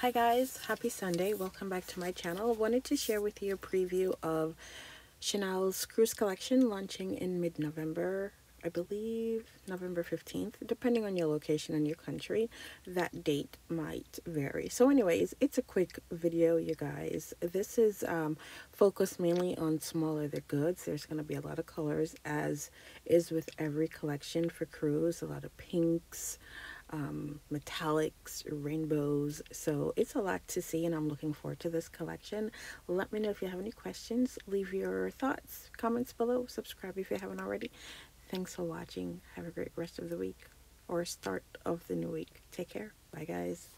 Hi guys, happy Sunday. Welcome back to my channel. I wanted to share with you a preview of Chanel's Cruise collection launching in mid-November. I believe November 15th, depending on your location and your country. That date might vary. So anyways, it's a quick video, you guys. This is focused mainly on smaller the goods. There's going to be a lot of colors, as is with every collection for Cruise. A lot of pinks, metallics, rainbows, so it's a lot to see, and I'm looking forward to this collection. Let me know if you have any questions. Leave your thoughts, comments below. Subscribe if you haven't already. Thanks for watching. Have a great rest of the week, or start of the new week. Take care. Bye guys.